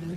Blue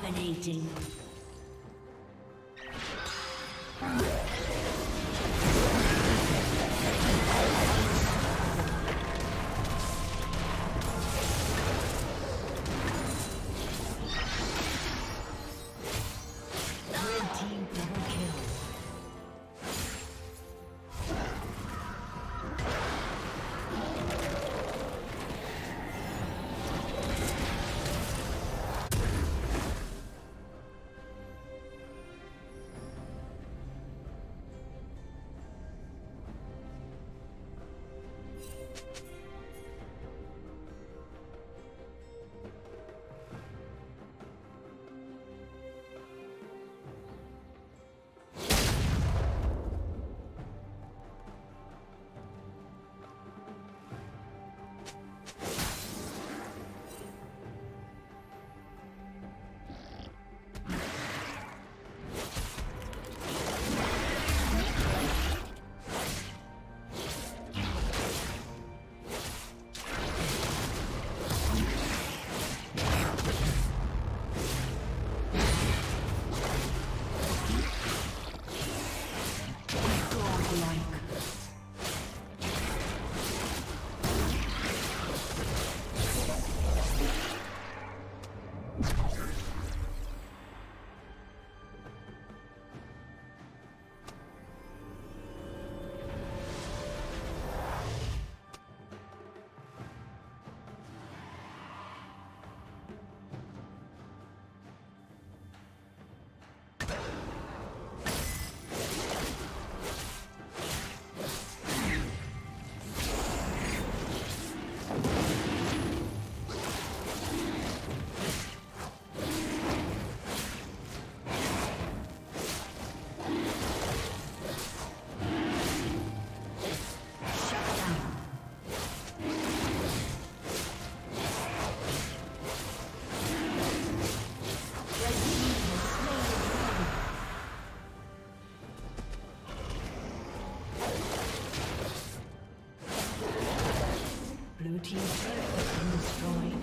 Dominating. Blue team's turret has been destroyed.